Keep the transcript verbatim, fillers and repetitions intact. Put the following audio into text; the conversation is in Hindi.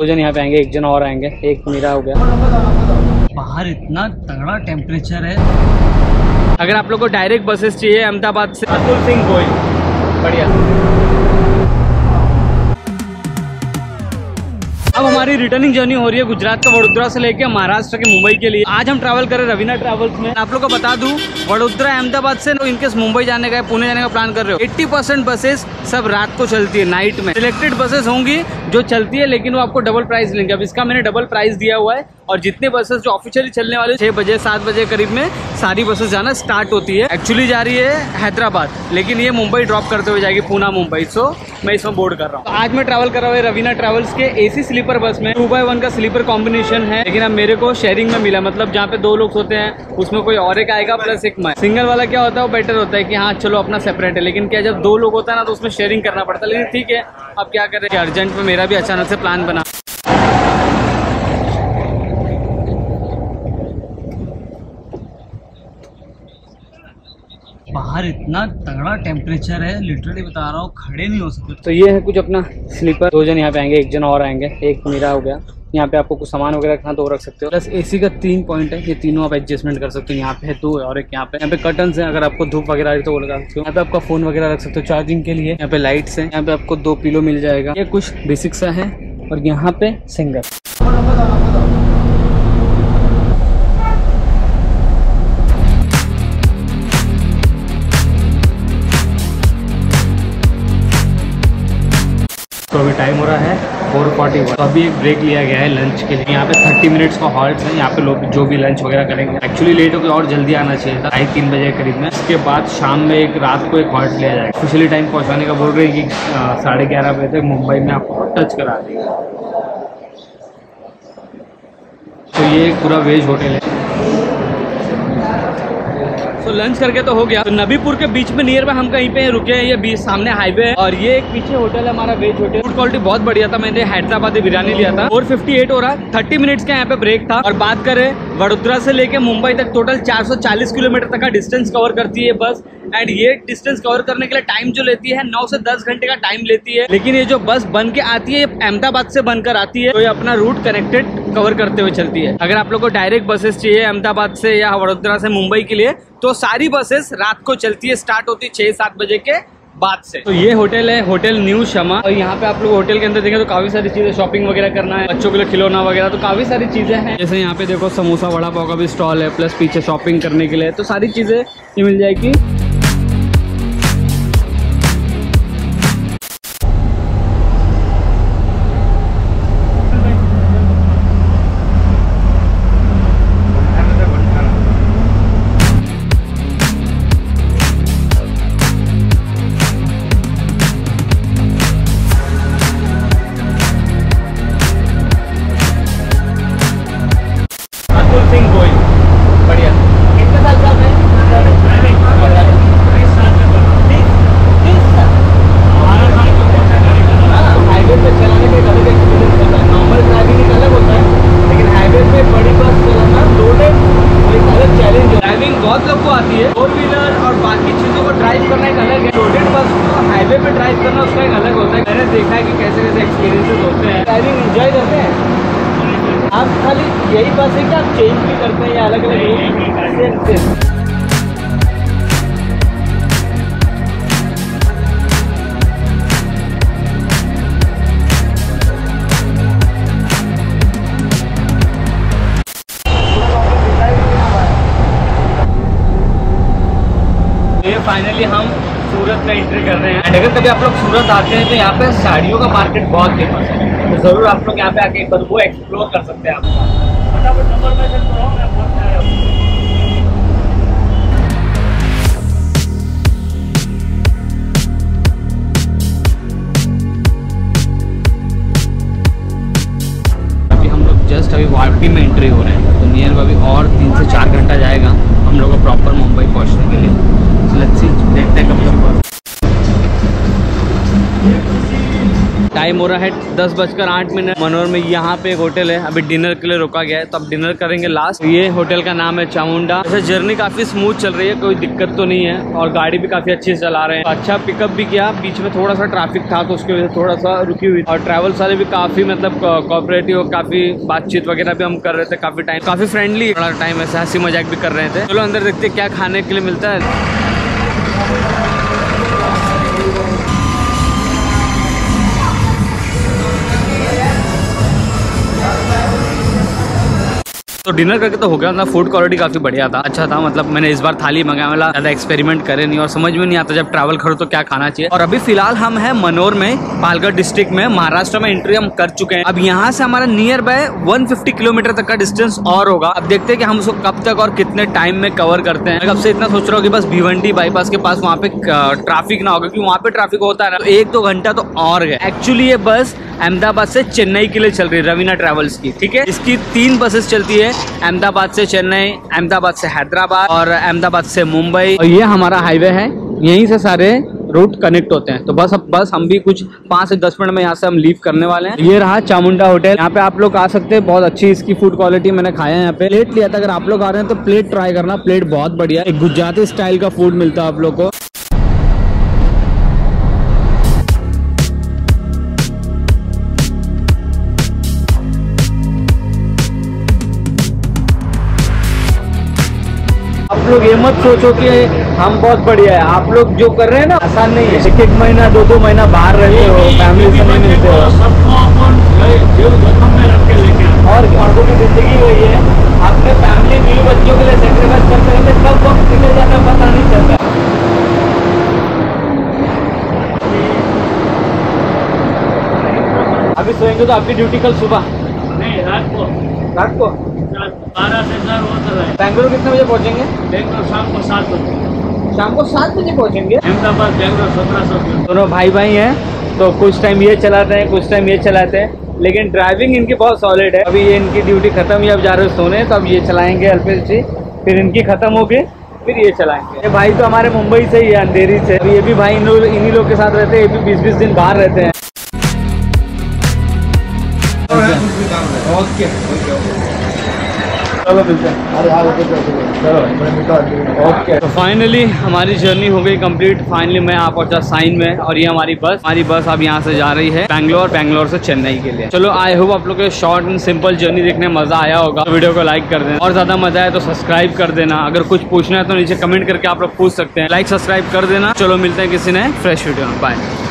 दो जन यहाँ पे आएंगे, एक जन और आएंगे, एक मेरा हो गया। बाहर इतना तगड़ा टेम्परेचर है। अगर आप लोग को डायरेक्ट बसेस चाहिए अहमदाबाद से, अतुल सिंह गोयल, बढ़िया। अब हमारी रिटर्निंग जर्नी हो रही है गुजरात का वडोदरा से लेके महाराष्ट्र के मुंबई के लिए। आज हम ट्रैवल कर रहे हैं रवीना ट्रैवल्स में। आप लोग को बता दूं, वडोदरा अहमदाबाद से इन केस मुंबई जाने का, पुणे जाने का प्लान कर रहे हो, अस्सी परसेंट बसेस सब रात को चलती है, नाइट में। सिलेक्टेड बसेस होंगी जो चलती है, लेकिन वो आपको डबल प्राइस लेंगे। अब इसका मैंने डबल प्राइस दिया हुआ है। और जितने बसेस जो ऑफिशियली चलने वाले छः बजे सात बजे करीब में सारी बसेस जाना स्टार्ट होती है। एक्चुअली जा रही है हैदराबाद, लेकिन ये मुंबई ड्रॉप करते हुए जाएगी, पूना मुंबई। सो मैं इसमें बोर्ड कर रहा हूँ। आज मैं ट्रैवल कर रहा हूँ रवीना ट्रैवल्स के एसी स्लीपर बस में। टू बाई वन का स्लीपर कॉम्बिनेशन है, लेकिन अब मेरे को शेयरिंग में मिला। मतलब जहाँ पे दो लोग होते हैं उसमें कोई और एक आएगा प्लस एक मैं। सिंगल वाला क्या होता है, वो बेटर होता है कि हाँ चलो अपना सेपरेट है। लेकिन क्या जब दो लोग होता है ना तो उसमें शेयरिंग करना पड़ता है। लेकिन ठीक है, अब क्या करें, अर्जेंट में मेरा भी अचानक से प्लान बना। बाहर इतना तगड़ा टेम्परेचर है, लिटरली बता रहा हूँ, खड़े नहीं हो सकते। तो ये है कुछ अपना स्लीपर। दो जन यहाँ पे आएंगे, एक जन और आएंगे, एक मेरा हो गया। यहाँ पे आपको कुछ सामान वगैरह रखना तो रख सकते हो। प्लस एसी का तीन पॉइंट है, ये तीनों आप एडजस्टमेंट कर सकते हो। यहाँ पे है दो और एक यहाँ पे। यहाँ पे कर्टन है, अगर आपको धूप वगैरह है तो वो लगा सकते हो। यहाँ पे आपका फोन वगैरह रख सकते हो चार्जिंग के लिए। यहाँ पे लाइट्स है, यहाँ पे आपको दो पिलो मिल जाएगा। ये कुछ बेसिक सा है। और यहाँ पे सिंगल तो अभी टाइम हो रहा है फोर फोर्टी वन। तो अभी एक ब्रेक लिया गया है लंच के लिए। यहाँ पे थर्टी मिनट्स का हॉल्ट है। यहाँ पे लोग जो भी लंच वगैरह करेंगे, एक्चुअली लेट होकर और जल्दी आना चाहिए था, ढाई तीन बजे करीब में। इसके बाद शाम में एक रात को एक हॉल्ट लिया जाएगा। स्पेशली टाइम पहुँचाने का बोल रहे हैं कि साढ़े ग्यारह बजे तक मुंबई में आपको टच करा देगा। तो ये एक पूरा वेज होटल है। तो लंच करके तो हो गया। तो नबीपुर के बीच में नियर बाय हम कहीं पे रुके हैं। ये बीच सामने हाईवे है और ये एक पीछे होटल है हमारा, वेज होटल। फूड क्वालिटी बहुत बढ़िया था। मैंने हैदराबादी बिरयानी लिया था। फोर फिफ्टी एट हो रहा, थर्टी मिनट्स का यहाँ पे ब्रेक था। और बात करें वडोदरा से लेके मुंबई तक टोटल चार सौ चालीस किलोमीटर तक का डिस्टेंस कवर करती है बस। एंड ये डिस्टेंस कवर करने के लिए टाइम जो लेती है नौ से दस घंटे का टाइम लेती है। लेकिन ये जो बस बन के आती है अहमदाबाद से बनकर आती है, तो ये अपना रूट कनेक्टेड कवर करते हुए चलती है। अगर आप लोग को डायरेक्ट बसेस चाहिए अहमदाबाद से या वडोदरा से मुंबई के लिए, तो सारी बसेस रात को चलती है, स्टार्ट होती है छः सात बजे के बाद से। तो ये होटल है, होटल न्यू शमा। और यहाँ पे आप लोग होटल के अंदर देखें तो काफी सारी चीजें, शॉपिंग वगैरह करना है, बच्चों के लिए खिलौना वगैरह, तो काफी सारी चीजें हैं। जैसे यहाँ पे देखो समोसा वड़ा पाव का भी स्टॉल है, प्लस पीछे शॉपिंग करने के लिए, तो सारी चीजें ये मिल जाएगी। फाइनली हम सूरत में एंट्री कर रहे हैं। अगर कभी आप लोग सूरत आते हैं तो यहाँ पे साड़ियों का मार्केट बहुत फेमस है, तो जरूर आप लोग यहाँ पे आके एक बार वो एक्सप्लोर कर सकते हैं। आप अभी हम लोग जस्ट अभी वापी में एंट्री हो रहे हैं, तो नियर बाय अभी और तीन से चार घंटा जाएगा हम लोग को प्रॉपर मुंबई पहुँचने के लिए। देखते हैं कब तक। टाइम हो रहा है दस बजकर आठ मिनट। मनोर में यहाँ पे एक होटल है, अभी डिनर के लिए रोका गया है तो अब डिनर करेंगे लास्ट। ये होटल का नाम है चामुंडा। वैसे जर्नी काफी स्मूथ चल रही है, कोई दिक्कत तो नहीं है और गाड़ी भी काफी अच्छी चला रहे हैं। तो अच्छा पिकअप भी किया, बीच में थोड़ा सा ट्रैफिक था तो उसकी वजह से थोड़ा सा रुकी हुई। और ट्रैवल्स वाले भी काफी मतलब कोऑपरेटिव और काफी बातचीत वगैरह भी हम कर रहे थे, काफी टाइम काफी फ्रेंडली थोड़ा टाइम ऐसा हंसी मजाक भी कर रहे थे। चलो अंदर देखते क्या खाने के लिए मिलता है। तो डिनर करके तो हो गया ना, फूड क्वालिटी काफ़ी बढ़िया था, अच्छा था। मतलब मैंने इस बार थाली मंगाया, मतलब ज़्यादा एक्सपेरिमेंट करे नहीं और समझ में नहीं आता जब ट्रैवल करो तो क्या खाना चाहिए। और अभी फिलहाल हम हैं मनोर में, पालघर डिस्ट्रिक्ट में, महाराष्ट्र में एंट्री हम कर चुके हैं। अब यहाँ से हमारा नियर बाय एक सौ पचास किलोमीटर तक का डिस्टेंस और होगा। अब देखते हैं कि हम उसको कब तक और कितने टाइम में कवर करते हैं। कब से इतना सोच रहा हूँ कि बस भिवंडी बाईपास के पास वहाँ पे ट्रैफिक ना होगा, क्योंकि वहाँ पे ट्रैफिक होता है ना, एक दो घंटा तो और गया। एक्चुअली ये बस अहमदाबाद से चेन्नई के लिए चल रही है, रवीना ट्रैवल्स की, ठीक है। इसकी तीन बसेस चलती है, अहमदाबाद से चेन्नई, अहमदाबाद से हैदराबाद और अहमदाबाद से मुंबई। और ये हमारा हाईवे है, यहीं से सारे रूट कनेक्ट होते हैं। तो बस अब बस हम भी कुछ पाँच से दस मिनट में यहाँ से हम लीव करने वाले हैं। ये रहा चामुंडा होटल, यहाँ पे आप लोग आ सकते हैं, बहुत अच्छी इसकी फूड क्वालिटी। मैंने खाया है यहाँ पे, प्लेट लिया था। अगर आप लोग आ रहे हैं तो प्लेट ट्राई करना, प्लेट बहुत बढ़िया, एक गुजराती स्टाइल का फूड मिलता है आप लोग को। आप लोग ये मत सोचो कि हम बहुत बढ़िया है, आप लोग जो कर रहे हैं ना आसान नहीं है। एक एक महीना दो दो महीना बाहर रहते हो, फैमिली से नहीं मिलते हो, और औरतों की जिंदगी वही है। आपने फैमिली बीवी बच्चों के लिए सेक्रीफाइस करते रहते, कब वक्त निकल जाता पता नहीं चलता। अभी सोएंगे तो आपकी ड्यूटी कल सुबह नहीं, रात को रात को बारह से चार होता है। बैंगलोर कितने बजे पहुँचेंगे? बैंगलोर शाम को सात बजे शाम को सात बजे पहुँचेंगे। अहमदाबाद बैंगलोर सत्रह सौ। दोनों भाई भाई हैं तो कुछ टाइम ये चलाते हैं, कुछ टाइम ये चलाते हैं, लेकिन ड्राइविंग इनकी बहुत सॉलिड है। अभी ये इनकी ड्यूटी खत्म ही, अब जा रहे सोने, तो अब ये चलाएंगे अल्पेश जी, फिर इनकी खत्म होगी फिर ये चलाएंगे। ये भाई तो हमारे मुंबई से ही है, अंधेरी से। ये भी भाई इन लोग इन्हीं लोग के साथ रहते हैं, ये भी बीस बीस दिन बाहर रहते हैं। चलो मिलते हैं। ओके, तो फाइनली हमारी जर्नी हो गई कंप्लीट। फाइनली मैं आप पहुंचा साइन में, और ये हमारी बस हमारी बस अब यहाँ से जा रही है बैंगलोर, बैंगलोर से चेन्नई के लिए। चलो आई होप आप लोग को शॉर्ट एंड सिंपल जर्नी देखने में मज़ा आया होगा। तो वीडियो को लाइक कर देना, और ज़्यादा मज़ा आया तो सब्सक्राइब कर देना। अगर कुछ पूछना है तो नीचे कमेंट करके आप लोग पूछ सकते हैं, लाइक सब्सक्राइब कर देना। चलो मिलते हैं किसी ने फ्रेश वीडियो में, बाय।